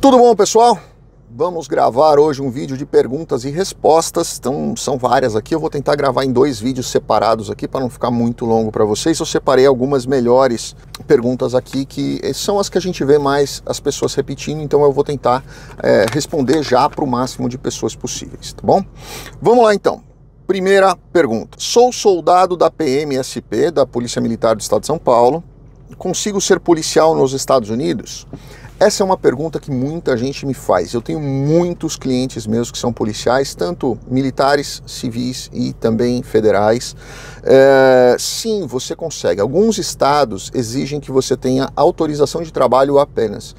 Tudo bom, pessoal? Vamos gravar hoje um vídeo de perguntas e respostas. Então, são várias aqui. Eu vou tentar gravar em dois vídeos separados aqui para não ficar muito longo para vocês. Eu separei algumas melhores perguntas aqui que são as que a gente vê mais as pessoas repetindo. Então, eu vou tentar responder já para o máximo de pessoas possíveis, tá bom? Vamos lá, então. Primeira pergunta. Sou soldado da PMSP, da Polícia Militar do Estado de São Paulo. Consigo ser policial nos Estados Unidos? Essa é uma pergunta que muita gente me faz. Eu tenho muitos clientes meus que são policiais, tanto militares, civis e também federais. Sim, você consegue. Alguns estados exigem que você tenha autorização de trabalho apenas.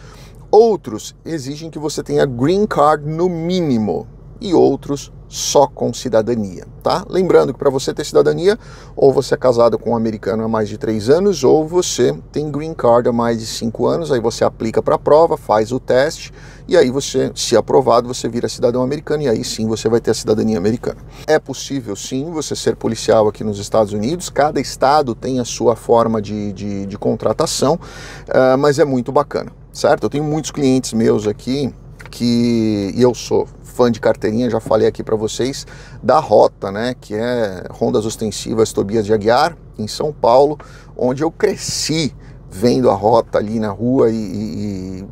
Outros exigem que você tenha green card no mínimo. E outros só com cidadania, tá? Lembrando que para você ter cidadania, ou você é casado com um americano há mais de 3 anos, ou você tem green card há mais de 5 anos, aí você aplica para a prova, faz o teste, e aí você, se aprovado, você vira cidadão americano, e aí sim você vai ter a cidadania americana. É possível sim você ser policial aqui nos Estados Unidos, cada estado tem a sua forma de contratação, mas é muito bacana, certo? Eu tenho muitos clientes meus aqui, e eu sou fã de carteirinha, já falei aqui para vocês, da rota, né, que é Rondas Ostensivas Tobias de Aguiar, em São Paulo, onde eu cresci vendo a rota ali na rua e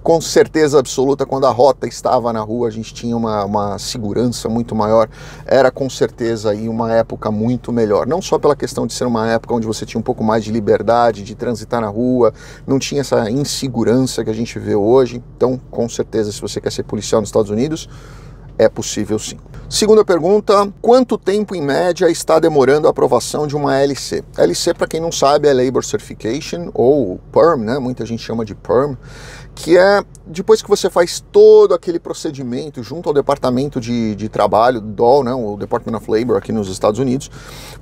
com certeza absoluta, quando a rota estava na rua, a gente tinha uma segurança muito maior, era com certeza aí uma época muito melhor, não só pela questão de ser uma época onde você tinha um pouco mais de liberdade, de transitar na rua, não tinha essa insegurança que a gente vê hoje, então com certeza se você quer ser policial nos Estados Unidos, é possível sim. Segunda pergunta, quanto tempo em média está demorando a aprovação de uma LC? LC, para quem não sabe, é Labor Certification ou PERM, né? Muita gente chama de PERM, que é depois que você faz todo aquele procedimento junto ao Departamento de Trabalho, DOL, né? O Department of Labor aqui nos Estados Unidos,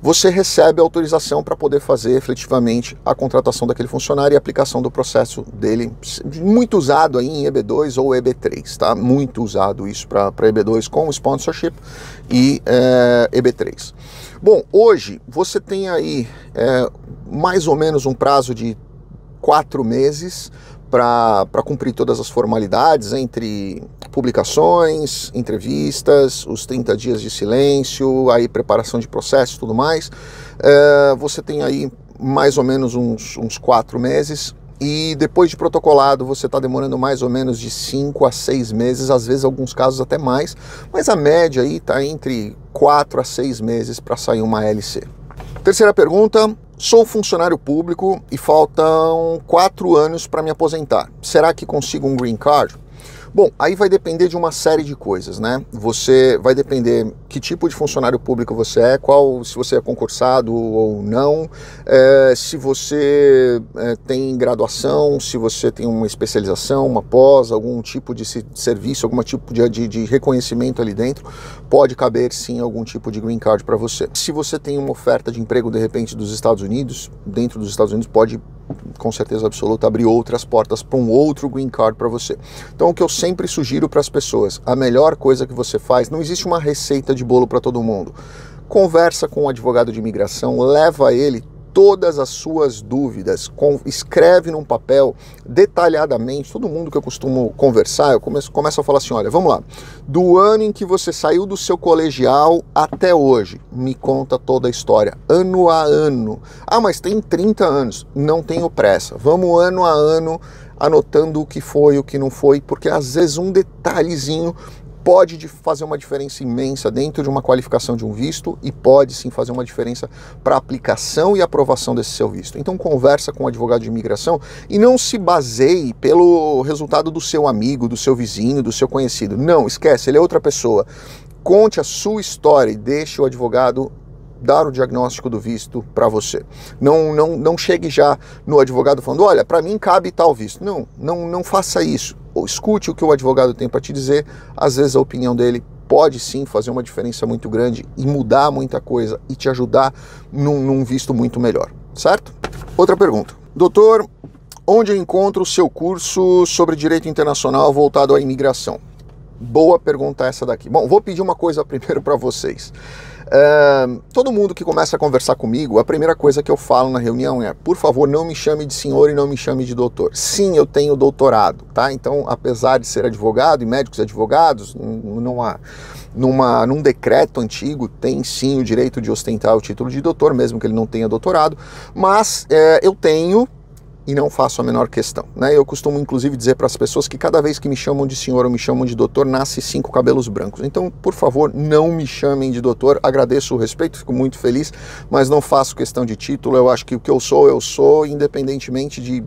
você recebe a autorização para poder fazer efetivamente a contratação daquele funcionário e a aplicação do processo dele, muito usado aí em EB2 ou EB3, tá? Muito usado isso para EB2. Com sponsorship e EB3. Bom, hoje você tem aí mais ou menos um prazo de 4 meses para cumprir todas as formalidades, entre publicações, entrevistas, os 30 dias de silêncio, aí preparação de processo e tudo mais. Você tem aí mais ou menos uns 4 meses. E depois de protocolado, você está demorando mais ou menos de 5 a 6 meses, às vezes alguns casos até mais, mas a média aí está entre 4 a 6 meses para sair uma LC. Terceira pergunta, sou funcionário público e faltam 4 anos para me aposentar. Será que consigo um green card? Bom, aí vai depender de uma série de coisas, né? Você vai depender que tipo de funcionário público você é, se você é concursado ou não, se você tem graduação, se você tem uma especialização, uma pós, algum tipo de serviço, algum tipo de reconhecimento ali dentro, pode caber sim algum tipo de green card para você. Se você tem uma oferta de emprego de repente dos Estados Unidos, dentro dos Estados Unidos pode, com certeza absoluta, abrir outras portas para um outro green card para você. Então o que eu sempre sugiro para as pessoas, a melhor coisa que você faz, não existe uma receita de bolo para todo mundo. Conversa com um advogado de imigração, leva ele todas as suas dúvidas, escreve num papel detalhadamente, todo mundo que eu costumo conversar, eu começo a falar assim, olha, vamos lá, do ano em que você saiu do seu colegial até hoje, me conta toda a história, ano a ano. Ah, mas tem 30 anos, não tenho pressa, vamos ano a ano, anotando o que foi, o que não foi, porque às vezes um detalhezinho pode fazer uma diferença imensa dentro de uma qualificação de um visto e pode sim fazer uma diferença para a aplicação e aprovação desse seu visto. Então conversa com um advogado de imigração e não se baseie pelo resultado do seu amigo, do seu vizinho, do seu conhecido. Não, esquece, ele é outra pessoa. Conte a sua história e deixe o advogado dar o diagnóstico do visto para você. Não chegue já no advogado falando, olha, para mim cabe tal visto. Não faça isso. Ou escute o que o advogado tem para te dizer, às vezes a opinião dele pode sim fazer uma diferença muito grande e mudar muita coisa e te ajudar num visto muito melhor, certo? Outra pergunta. Doutor, onde eu encontro o seu curso sobre direito internacional voltado à imigração? Boa pergunta essa daqui. Bom, vou pedir uma coisa primeiro para vocês. Todo mundo que começa a conversar comigo, a primeira coisa que eu falo na reunião é: por favor, não me chame de senhor e não me chame de doutor. Sim, eu tenho doutorado, tá? Então, apesar de ser advogado e médicos advogados, num decreto antigo tem sim o direito de ostentar o título de doutor, mesmo que ele não tenha doutorado, mas eu tenho e não faço a menor questão, né? Eu costumo inclusive dizer para as pessoas que cada vez que me chamam de senhor ou me chamam de doutor, nasce 5 cabelos brancos. Então, por favor, não me chamem de doutor. Agradeço o respeito, fico muito feliz, mas não faço questão de título. Eu acho que o que eu sou, independentemente de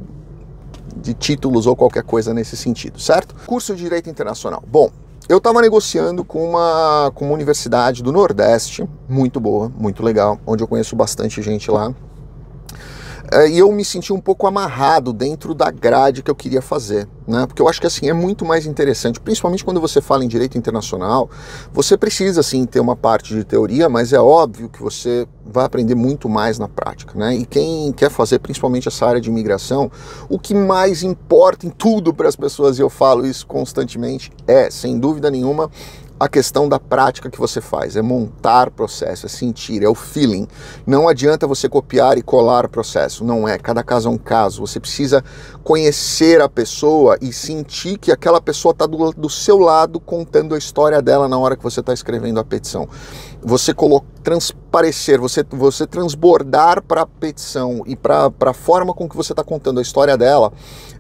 títulos ou qualquer coisa nesse sentido, certo? Curso de Direito Internacional. Bom, eu estava negociando com uma universidade do Nordeste, muito boa, muito legal, onde eu conheço bastante gente lá. E eu me senti um pouco amarrado dentro da grade que eu queria fazer, né? Porque eu acho que assim é muito mais interessante, principalmente quando você fala em direito internacional, você precisa assim ter uma parte de teoria, mas é óbvio que você vai aprender muito mais na prática, né? E quem quer fazer principalmente essa área de imigração, o que mais importa em tudo para as pessoas, e eu falo isso constantemente, é, sem dúvida nenhuma, a questão da prática que você faz, é montar processo, é sentir, é o feeling. Não adianta você copiar e colar processo, não é. Cada caso é um caso. Você precisa conhecer a pessoa e sentir que aquela pessoa está do seu lado contando a história dela na hora que você está escrevendo a petição. Você transparecer, você transbordar para a petição e para a forma com que você está contando a história dela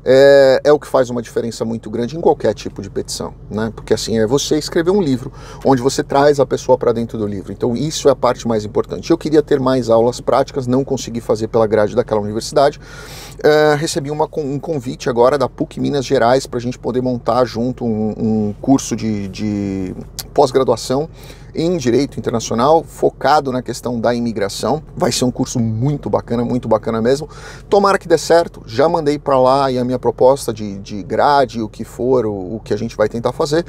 é o que faz uma diferença muito grande em qualquer tipo de petição, né? Porque assim, é você escrever um livro, onde você traz a pessoa para dentro do livro. Então isso é a parte mais importante. Eu queria ter mais aulas práticas, não consegui fazer pela grade daquela universidade. Recebi um convite agora da PUC Minas Gerais para a gente poder montar junto um curso de pós-graduação em Direito Internacional, focado na questão da imigração. Vai ser um curso muito bacana mesmo. Tomara que dê certo, já mandei para lá e a minha proposta de grade, o que for, o que a gente vai tentar fazer.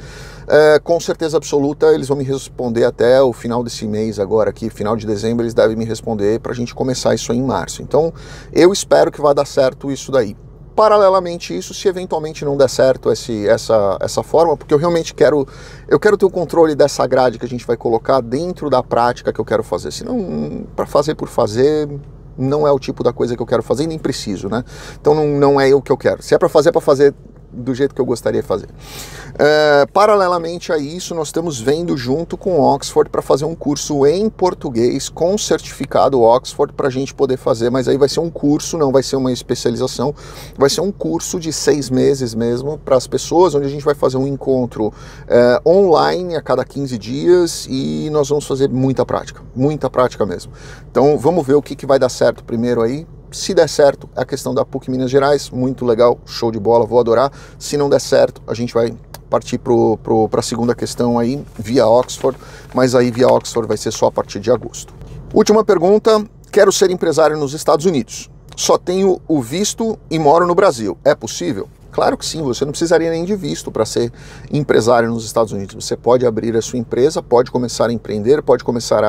Com certeza absoluta, eles vão me responder até o final desse mês agora aqui, final de dezembro, eles devem me responder para a gente começar isso aí em março. Então, eu espero que vai dar certo isso daí. Paralelamente isso, se eventualmente não der certo essa forma, porque eu realmente quero ter o controle dessa grade que a gente vai colocar dentro da prática que eu quero fazer, senão para fazer por fazer não é o tipo da coisa que eu quero fazer e nem preciso, né? Então não é o que eu quero, se é para fazer do jeito que eu gostaria de fazer. Paralelamente a isso, nós estamos vendo junto com Oxford para fazer um curso em português com certificado Oxford para a gente poder fazer, mas aí vai ser um curso, não vai ser uma especialização, vai ser um curso de 6 meses mesmo para as pessoas, onde a gente vai fazer um encontro online a cada 15 dias e nós vamos fazer muita prática mesmo. Então vamos ver o que vai dar certo primeiro aí. Se der certo, a questão da PUC Minas Gerais, muito legal, show de bola, vou adorar. Se não der certo, a gente vai partir para a segunda questão aí, via Oxford, mas aí via Oxford vai ser só a partir de agosto. Última pergunta, quero ser empresário nos Estados Unidos, só tenho o visto e moro no Brasil, é possível? Claro que sim, você não precisaria nem de visto para ser empresário nos Estados Unidos. Você pode abrir a sua empresa, pode começar a empreender, pode começar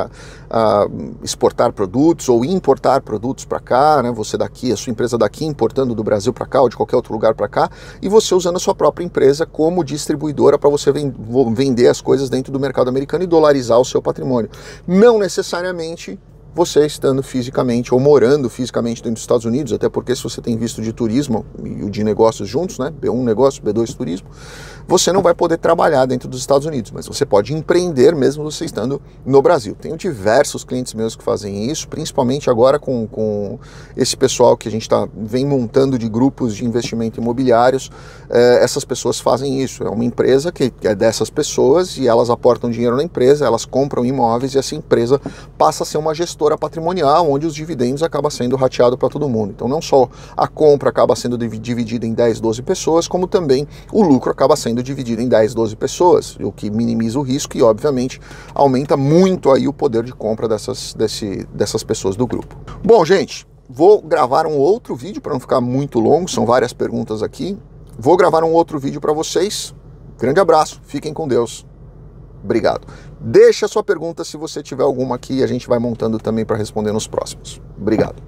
a exportar produtos ou importar produtos para cá, né? Você daqui, a sua empresa daqui, importando do Brasil para cá ou de qualquer outro lugar para cá, e você usando a sua própria empresa como distribuidora para você vender as coisas dentro do mercado americano e dolarizar o seu patrimônio. Não necessariamente você estando fisicamente ou morando fisicamente dentro dos Estados Unidos, até porque se você tem visto de turismo e o de negócios juntos, né, B1 negócio, B2 turismo, você não vai poder trabalhar dentro dos Estados Unidos, mas você pode empreender mesmo você estando no Brasil. Tenho diversos clientes meus que fazem isso, principalmente agora com esse pessoal que a gente vem montando de grupos de investimento imobiliários, essas pessoas fazem isso, é uma empresa que é dessas pessoas e elas aportam dinheiro na empresa, elas compram imóveis e essa empresa passa a ser uma gestora patrimonial, onde os dividendos acabam sendo rateados para todo mundo. Então não só a compra acaba sendo dividida em 10, 12 pessoas, como também o lucro acaba sendo dividido em 10, 12 pessoas, o que minimiza o risco e obviamente aumenta muito aí o poder de compra dessas pessoas do grupo. Bom gente, vou gravar um outro vídeo para não ficar muito longo, são várias perguntas aqui. Vou gravar um outro vídeo para vocês. Grande abraço, fiquem com Deus. Obrigado. Deixa a sua pergunta se você tiver alguma aqui, a gente vai montando também para responder nos próximos. Obrigado.